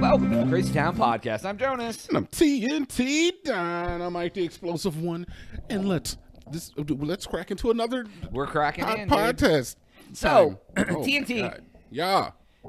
Welcome to the Crazy Town Podcast. I'm Jonas. And I'm TNT Dynamite, the explosive one. And let's crack into another podcast. So TNT. God.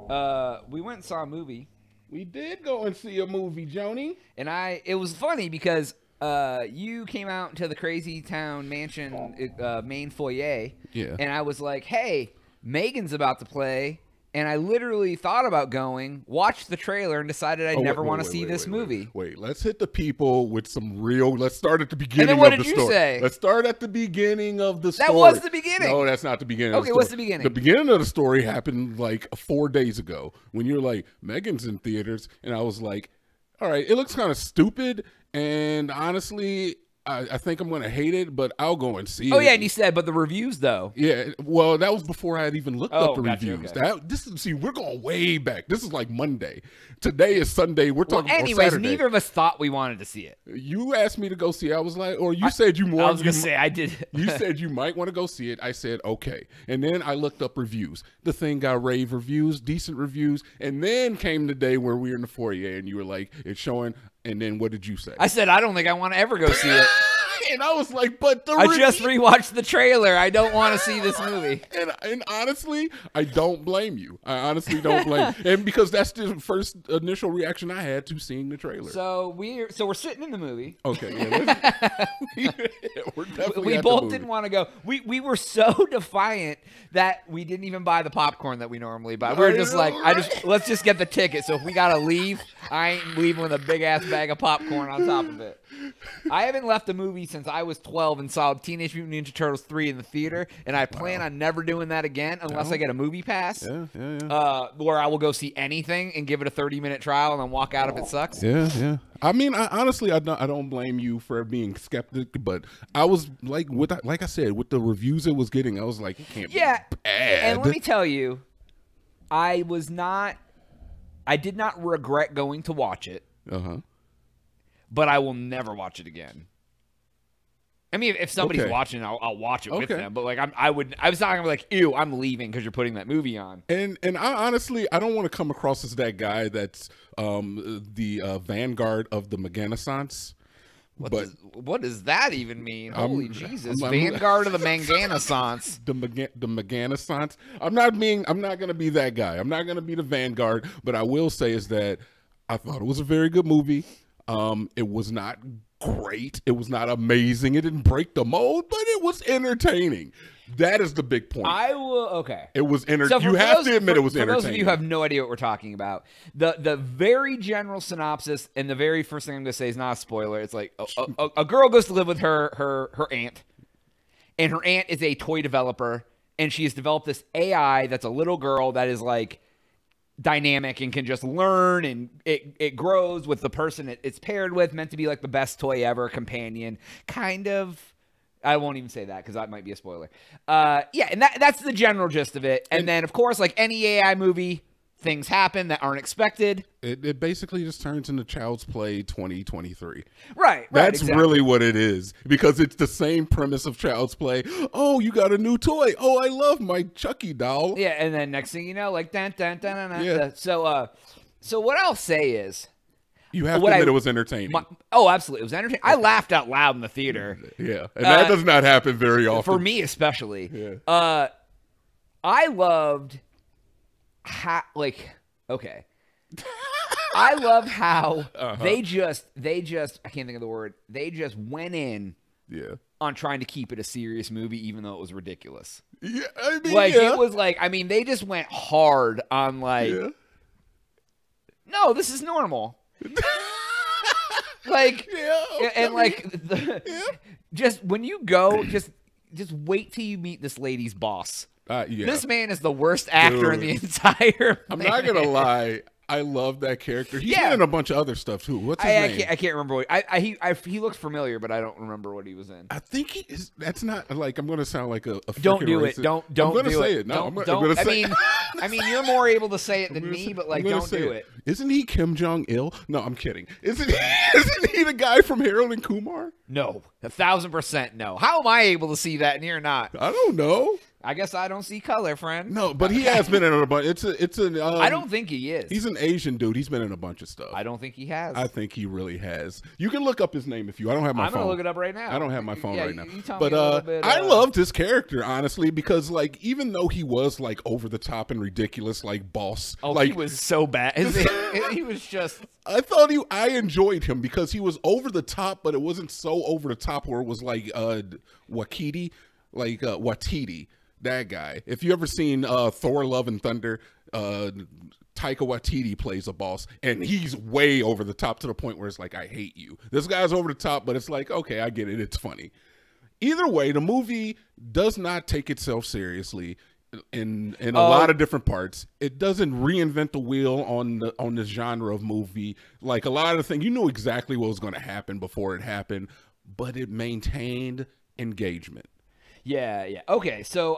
Yeah. We went and saw a movie. We did go and see a movie, Joni. And it was funny because you came out to the Crazy Town Mansion main foyer. Yeah. And I was like, hey, Megan's about to play. And I literally thought about going, watched the trailer, and decided I never want to see this movie. Wait, let's hit the people with some real... Let's start at the beginning of the story. And then what did you say? Let's start at the beginning of the story. That was the beginning. No, that's not the beginning of the story. Okay, what's the beginning? The beginning of the story happened like 4 days ago when you were like, Megan's in theaters. And I was like, all right, it looks kind of stupid. And honestly... I think I'm going to hate it, but I'll go and see it. Oh, yeah, and you said, but the reviews, though. Yeah, well, that was before I had even looked up the reviews. Okay. See, we're going way back. This is like Monday. Today is Sunday. We're talking about Saturday. Anyways, neither of us thought we wanted to see it. You asked me to go see it. I was like, or you said you more. I was going to say, I did. You said you might want to go see it. I said, okay. And then I looked up reviews. The thing got rave reviews, decent reviews. And then came the day where we were in the foyer, and you were like, it's showing... And then what did you say? I said, I don't think I want to ever go see it. And I was like, but the I just rewatched the trailer. I don't want to see this movie. And honestly, I don't blame you. I honestly don't blame you. And because that's the first initial reaction I had to seeing the trailer. So we're sitting in the movie. Okay. Yeah, we both didn't want to go. We were so defiant that we didn't even buy the popcorn that we normally buy. We were just like, right? Let's just get the ticket. So if we got to leave, I ain't leaving with a big ass bag of popcorn on top of it. I haven't left the movie since I was 12 and saw Teenage Mutant Ninja Turtles 3 in the theater, and I plan on never doing that again unless I get a movie pass, where I will go see anything and give it a 30-minute trial and then walk out if it sucks. Yeah, yeah. I mean, honestly, I don't blame you for being skeptic, but I was like, like I said, with the reviews it was getting, I was like, it can't be bad. And let me tell you, I did not regret going to watch it. But I will never watch it again. I mean, if somebody's watching, I'll watch it with them. But like, I was not gonna be like, ew, I'm leaving because you're putting that movie on. And I honestly, I don't want to come across as that guy that's the vanguard of the Meganisance. What does that even mean? Holy Jesus! Vanguard of the Manganisance. The Meganisance. I'm not gonna be that guy. I'm not gonna be the vanguard. But I will say is that I thought it was a very good movie. It was not great. It was not amazing. It didn't break the mold, but it was entertaining. That is the big point. It was entertaining. So you have to admit it was entertaining. For those of you who have no idea what we're talking about, the very general synopsis and the very first thing I'm going to say is not a spoiler. It's like a girl goes to live with her aunt, and her aunt is a toy developer, and she has developed this AI that's a little girl that is like dynamic and can just learn, and it grows with the person it's paired with, meant to be like the best toy ever companion, kind of. I won't even say that because that might be a spoiler. Yeah, and that's the general gist of it. And then, of course, like any AI movie, things happen that aren't expected. It basically just turns into Child's Play 2023. Right. That's really what it is, because it's the same premise of Child's Play. Oh, you got a new toy. Oh, I love my Chucky doll. Yeah, and then next thing you know, like dun dun dun dun. Yeah. So what I'll say is, you have to admit it was entertaining. Oh, absolutely, it was entertaining. I laughed out loud in the theater. Yeah, and that does not happen very often. For me, especially. Yeah. I loved. I love how they just I can't think of the word. They just went in on trying to keep it a serious movie, even though it was ridiculous. Yeah, I mean, like it was like, I mean, they just went hard on like, no, this is normal. Like, and like, just when you go, just wait till you meet this lady's boss. Yeah. This man is the worst actor in the entire planet. I'm not going to lie. I love that character. He's been in a bunch of other stuff too. What's his name? I can't remember. What, he looks familiar, but I don't remember what he was in. I think he is. That's not like I'm going to sound like a don't do racist. It. Don't I'm gonna do say it. No, I'm going to say. I mean, you're more able to say it than me, but like, don't do it. Isn't he Kim Jong Il? No, I'm kidding. Isn't he the guy from Harold and Kumar? No, 1000% no. How am I able to see that and you're not? I don't know. I guess I don't see color, friend. No, but he has been in a bunch. I don't think he is. He's an Asian dude. He's been in a bunch of stuff. I don't think he has. I think he really has. You can look up his name if you. I don't have my phone. I'm gonna look it up right now. I don't have my phone right now. But I loved his character honestly because like even though he was like over the top and ridiculous, like boss. Oh, like, he was so bad. He was just. I thought I enjoyed him because he was over the top, but it wasn't so over the top where it was like Waititi. That guy. If you ever seen Thor Love and Thunder, Taika Waititi plays a boss, and he's way over the top to the point where it's like, I hate you. This guy's over the top, but it's like, okay, I get it. It's funny. Either way, the movie does not take itself seriously in a lot of different parts. It doesn't reinvent the wheel on the genre of movie. Like a lot of the things, you knew exactly what was going to happen before it happened, but it maintained engagement. Yeah, yeah. Okay, so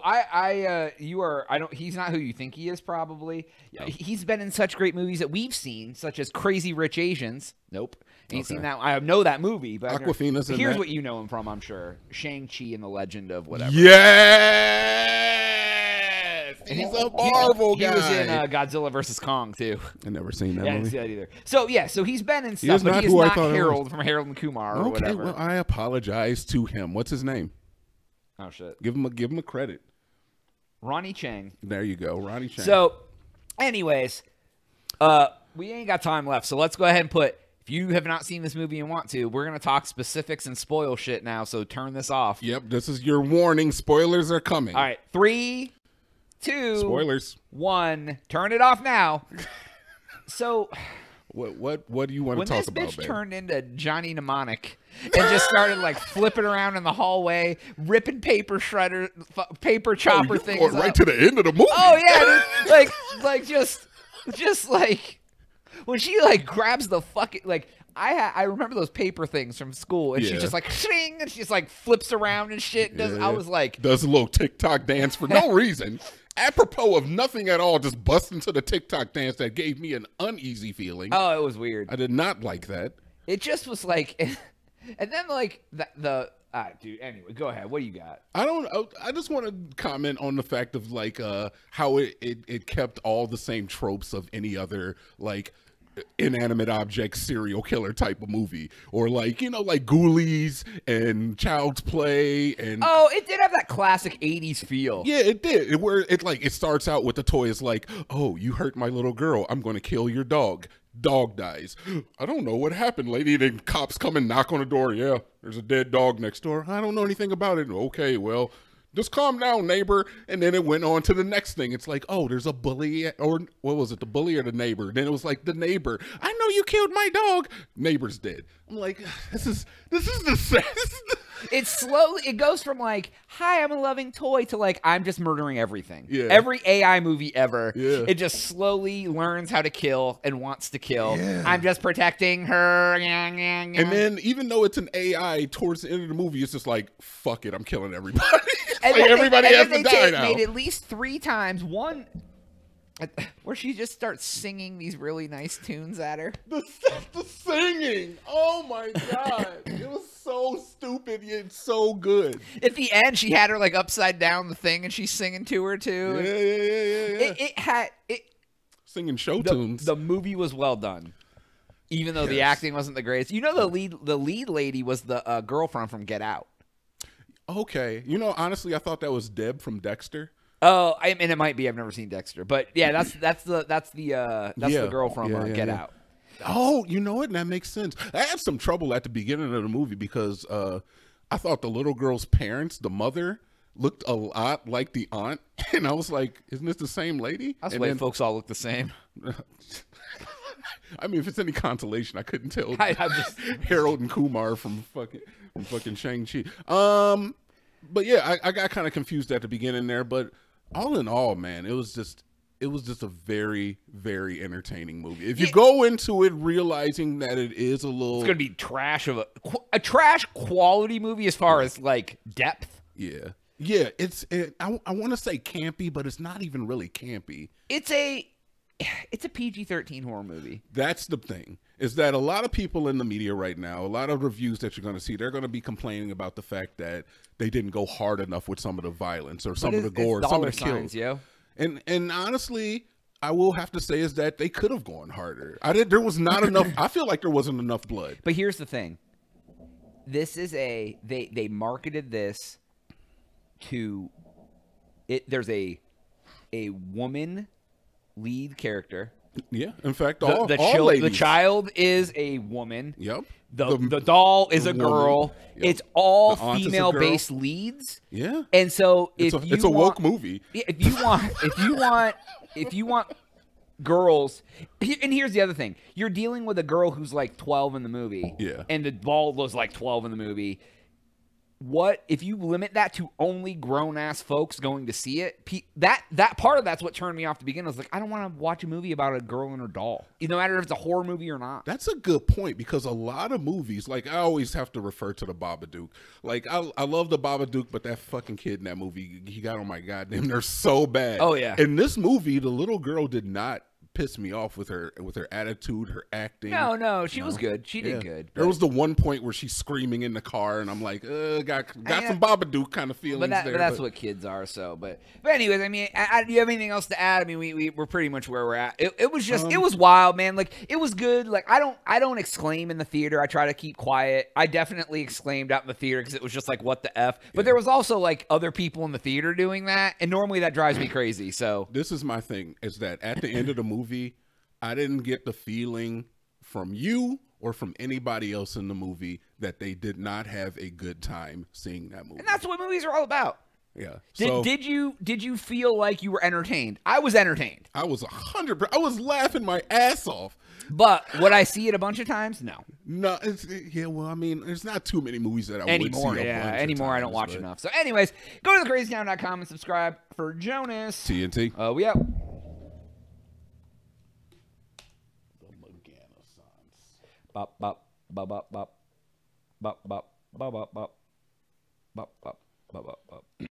he's not who you think he is, probably. No. He's been in such great movies that we've seen, such as Crazy Rich Asians. Nope. Ain't seen that. I know that movie, but Aquafina's in that. Here's what you know him from, I'm sure. Shang-Chi and the Legend of Whatever. Yes! He's a Marvel guy. He was in Godzilla vs. Kong, too. I've never seen that movie. I didn't see that either. So, yeah, so he's been in stuff, but he is not Harold from Harold and Kumar or whatever. Well, I apologize to him. What's his name? Oh, shit. Give him a credit. Ronnie Chang. There you go. Ronnie Chang. So, anyways, we ain't got time left, so let's go ahead and put, if you have not seen this movie and want to, we're going to talk specifics and spoil shit now, so turn this off. Yep, this is your warning. Spoilers are coming. All right, 3, 2, spoilers. 1. Turn it off now. So... What do you want to talk about? When this bitch turned into Johnny Mnemonic and just started like flipping around in the hallway, ripping paper chopper things right up to the end of the movie. Oh yeah, dude. like when she like grabs the fucking like. I remember those paper things from school, and she just like shing, and she just like flips around and shit. I was like, does a little TikTok dance for no reason, apropos of nothing at all, just bust into the TikTok dance that gave me an uneasy feeling. Oh, it was weird. I did not like that. It just was like, and then like dude. Anyway, go ahead. What do you got? I just want to comment on the fact of like how it kept all the same tropes of any other like. Inanimate object serial killer type of movie, or like, you know, like Ghoulies and Child's Play, and it did have that classic 80s feel. Yeah, it did. Where it like it starts out with the toy is like, oh, you hurt my little girl, I'm gonna kill your dog. Dog dies. I don't know what happened, lady. Then cops come and knock on the door. Yeah, there's a dead dog next door. I don't know anything about it. Okay, well, just calm down, neighbor. And then it went on to the next thing. It's like, oh, there's a bully, or what was it? The bully or the neighbor? Then it was like the neighbor. I know you killed my dog. Neighbor's dead. I'm like, this is the saddest. It goes from like, hi, I'm a loving toy, to like, I'm just murdering everything. Yeah. Every AI movie ever. Yeah. It just slowly learns how to kill and wants to kill. Yeah. I'm just protecting her. And then even though it's an AI, towards the end of the movie, it's just like, fuck it, I'm killing everybody. And like everybody has to die now. Made at least 3 times. One where she just starts singing these really nice tunes at her. The singing. Oh my god. It was so stupid yet so good. At the end she had her like upside down the thing and she's singing to her too. Yeah. It had singing show tunes. The movie was well done. Even though the acting wasn't the greatest. You know, the lead lady was the girlfriend from Get Out. Okay. You know, honestly, I thought that was Deb from Dexter. Oh, I mean, it might be. I've never seen Dexter. But yeah, that's the girl from Get Out. Oh, you know what? That makes sense. I had some trouble at the beginning of the movie because I thought the little girl's parents, the mother, looked a lot like the aunt. And I was like, isn't this the same lady? That's why folks all look the same. I mean, if it's any consolation, I couldn't tell Harold and Kumar from fucking Shang-Chi. But yeah, I got kind of confused at the beginning there. But all in all, man, it was just it was just a very, very entertaining movie. If you go into it realizing that it is a little... It's going to be trash of a trash quality movie as far as, like, depth. Yeah. Yeah, it's... I want to say campy, but it's not even really campy. It's a PG-13 horror movie. That's the thing, is that a lot of people in the media right now, a lot of reviews that you're going to see, they're going to be complaining about the fact that they didn't go hard enough with some of the violence or some of the gore, some of the kills. Yo. And honestly, I will have to say is that they could have gone harder. There was not enough. I feel like there wasn't enough blood. But here's the thing. This is a, they marketed this to, there's a woman lead character. Yeah, in fact, the child is a woman. Yep. The doll is a girl. Yep. It's all female-based leads. Yeah. And so it's a woke movie. If you want, if you want girls, and here's the other thing: you're dealing with a girl who's like 12 in the movie. Yeah. And the doll was like 12 in the movie. What if you limit that to only grown-ass folks going to see it? That part of that's what turned me off to begin. I was like, I don't want to watch a movie about a girl and her doll, no matter if it's a horror movie or not. That's a good point, because a lot of movies, like, I always have to refer to the Babadook. Like, I love the Babadook, but that fucking kid in that movie, he got on my goddamn nerves so bad. Oh yeah. In this movie, the little girl did not pissed me off with her attitude, her acting. No, she was good. She did good. There was the one point where she's screaming in the car, and I'm like, got some Babadook kind of feelings there. But that's what kids are. So, but anyways, I mean, do you have anything else to add? I mean, we're pretty much where we're at. It was just, it was wild, man. Like, it was good. Like, I don't exclaim in the theater. I try to keep quiet. I definitely exclaimed out in the theater because it was just like, what the F? But there was also like other people in the theater doing that, and normally that drives me crazy. So this is my thing: is that at the end of the movie, I didn't get the feeling from you or from anybody else in the movie that they did not have a good time seeing that movie. And that's what movies are all about. Yeah. Did you feel like you were entertained? I was entertained. I was 100%. I was laughing my ass off. But would I see it a bunch of times? No. No. Yeah. Well, I mean, there's not too many movies that I would see. Yeah. Anymore, I don't watch enough. So, anyways, go to thecrazytown.com and subscribe for Jonas. TNT. We out. Bop bop bop bop bop bop bop bop bop bop bop bop bop bop.